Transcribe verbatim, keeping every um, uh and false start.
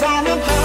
sign of hope.